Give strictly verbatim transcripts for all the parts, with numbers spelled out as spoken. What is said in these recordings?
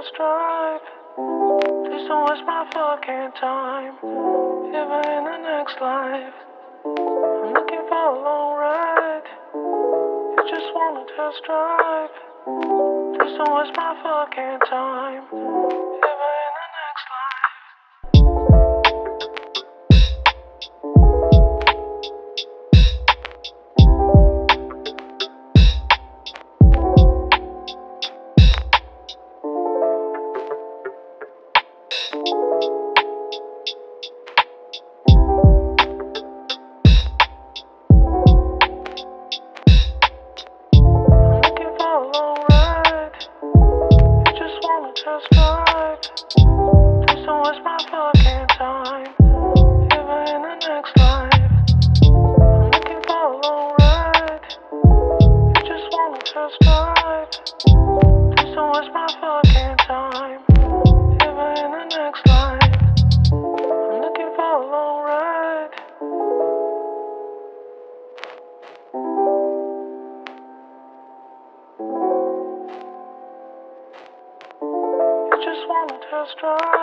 just drive. Please don't waste my fucking time, even in the next life. I'm looking for a long ride. You just wanna just drive. Please don't waste my fucking time, even in the next life. Just wanna just drive. Just don't waste my fucking time. Thank you.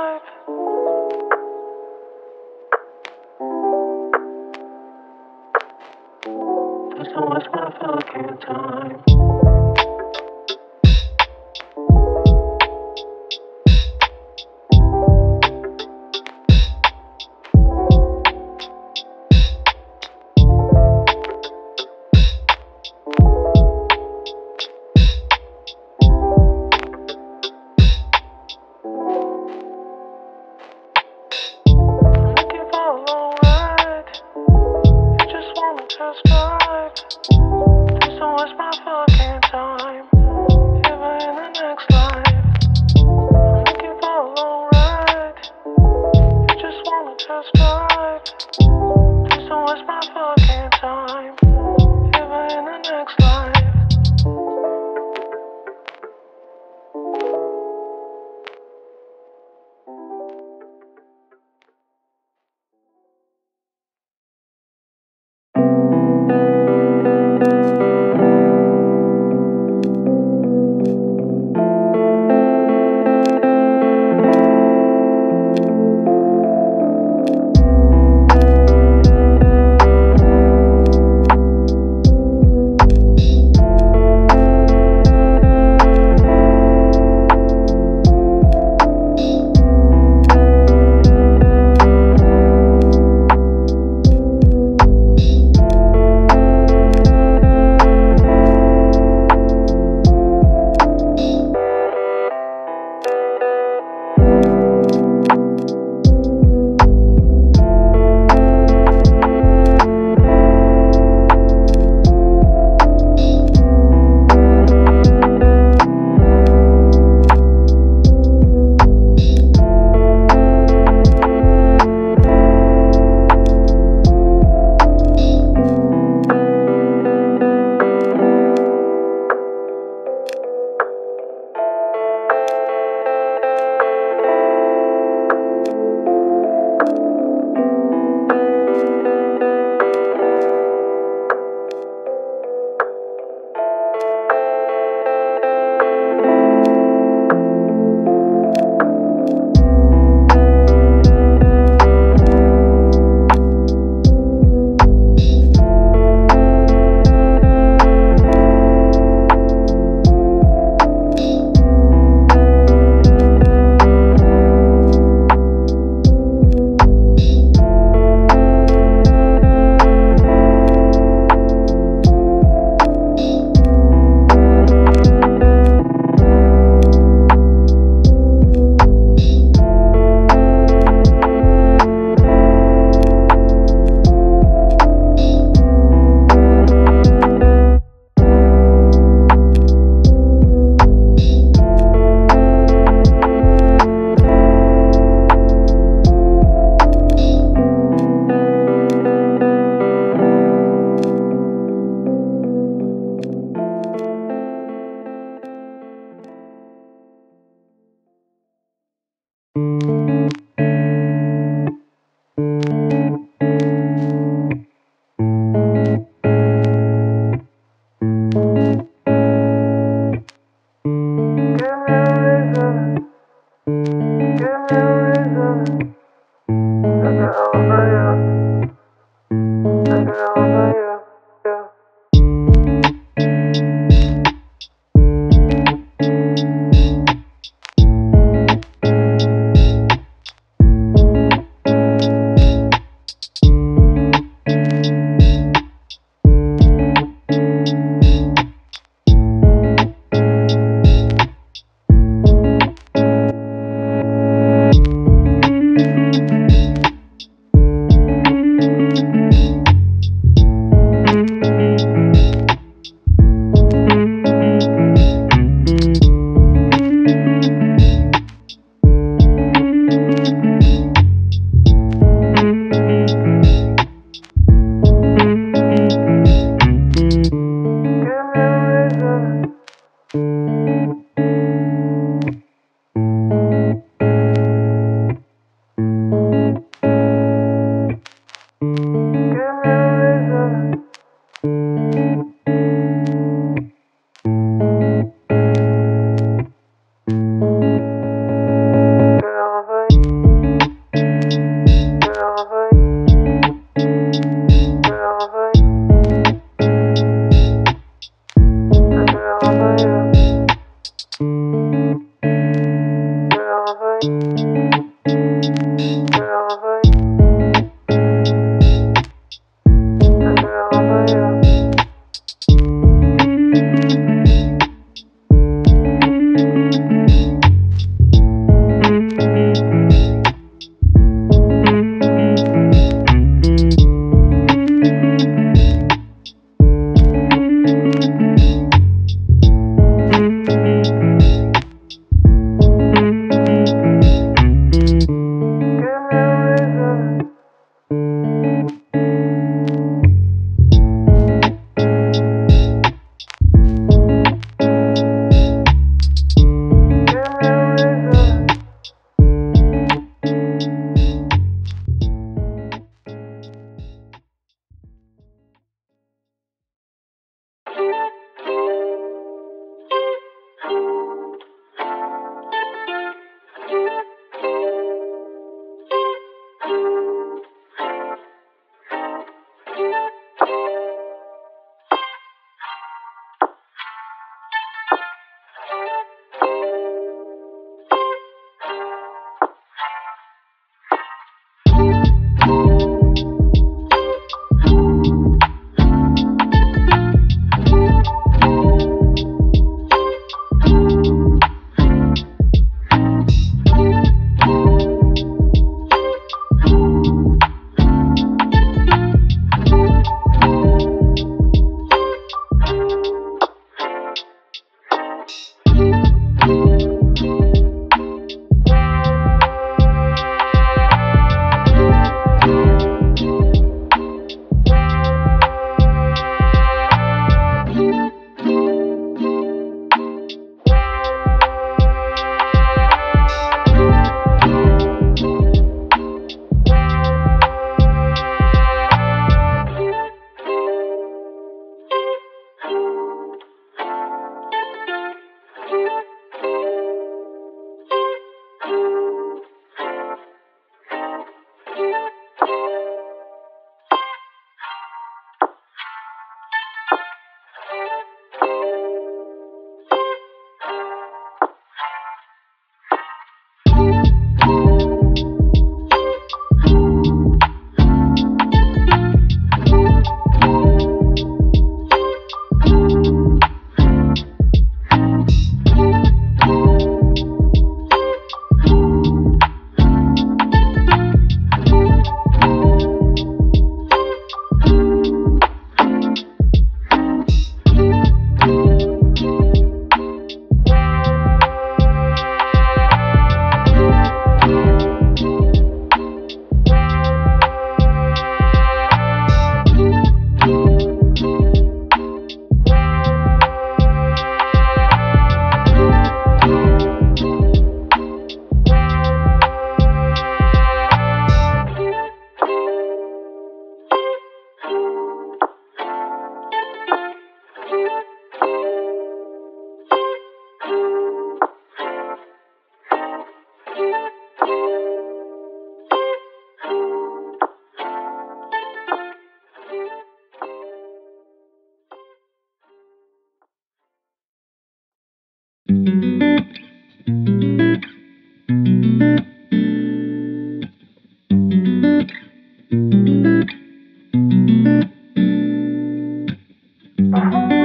Thank you.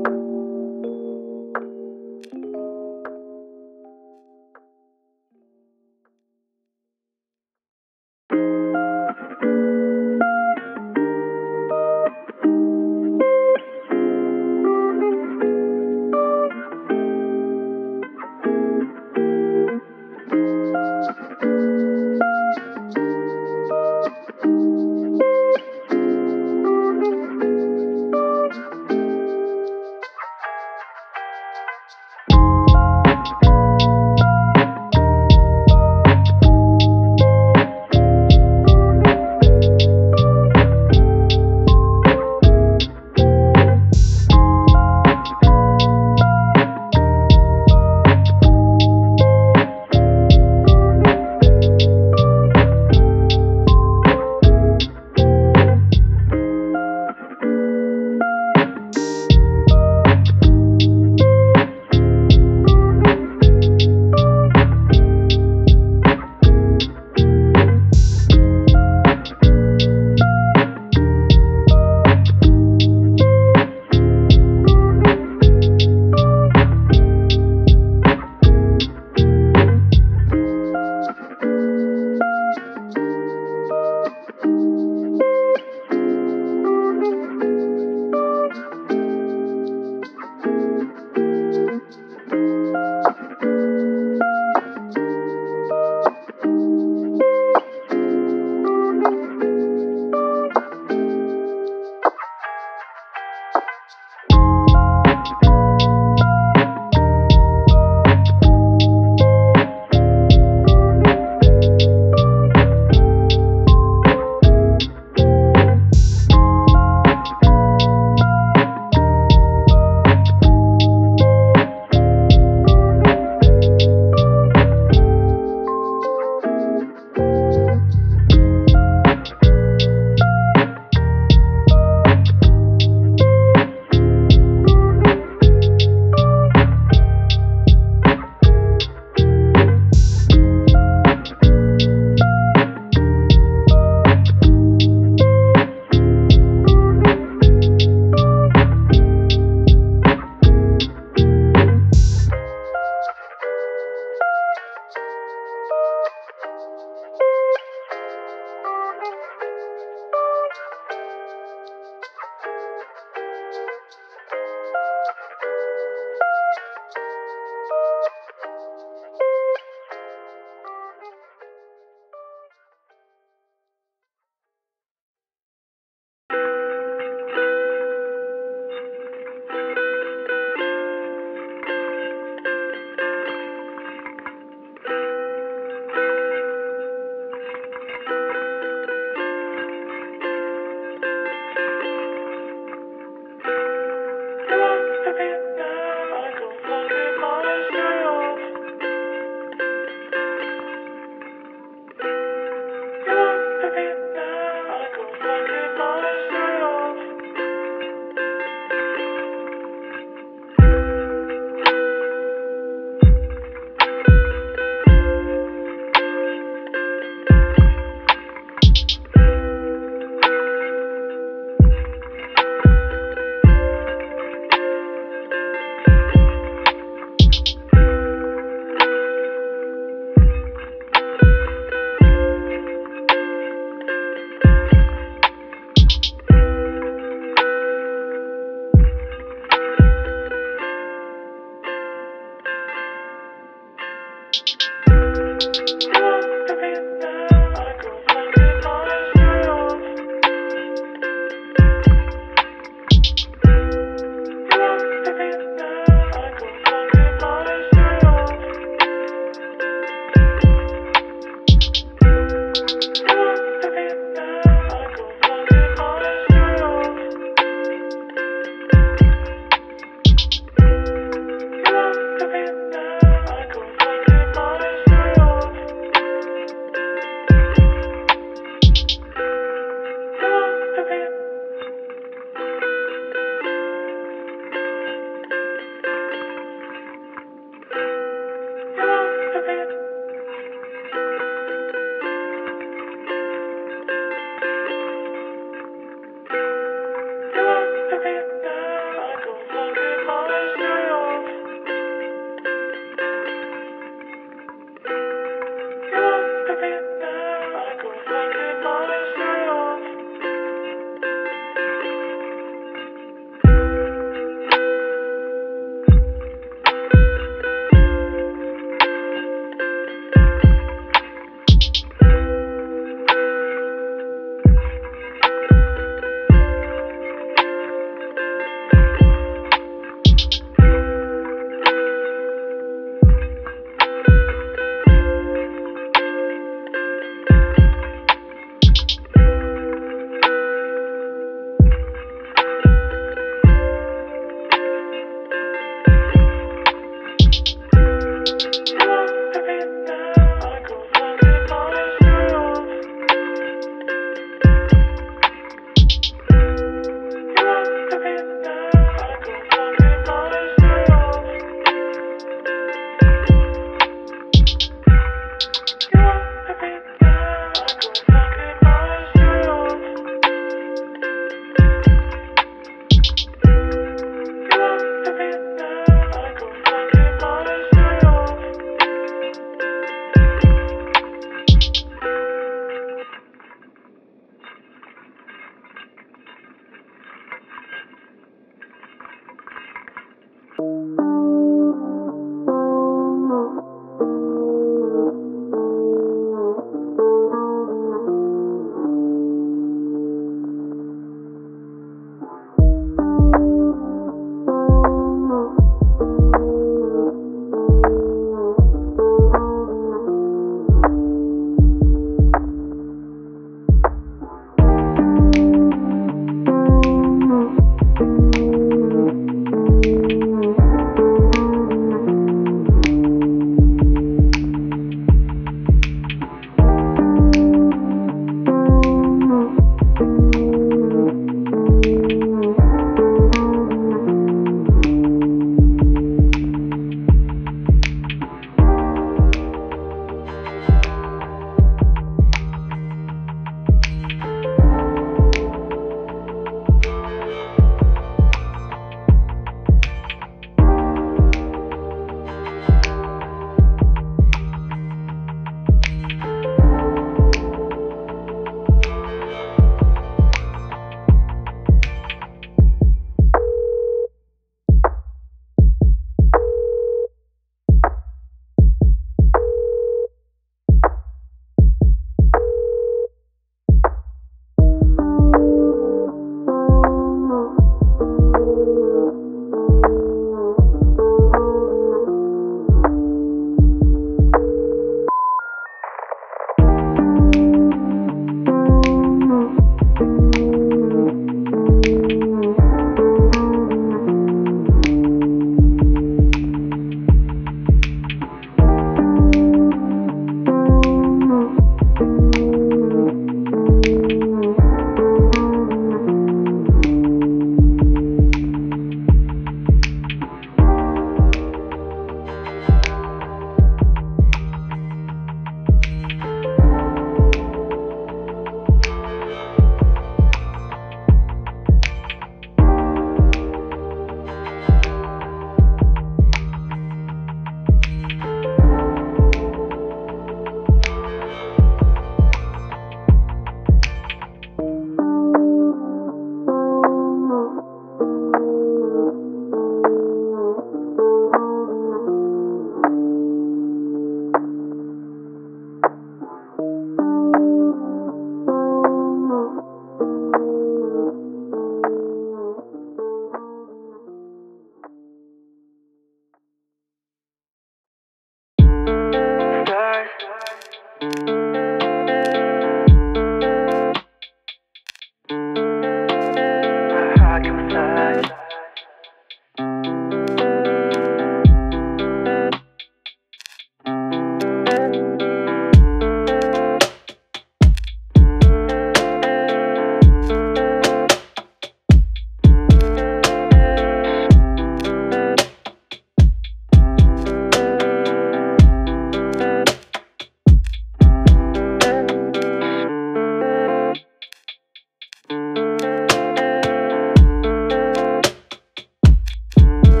Thank you.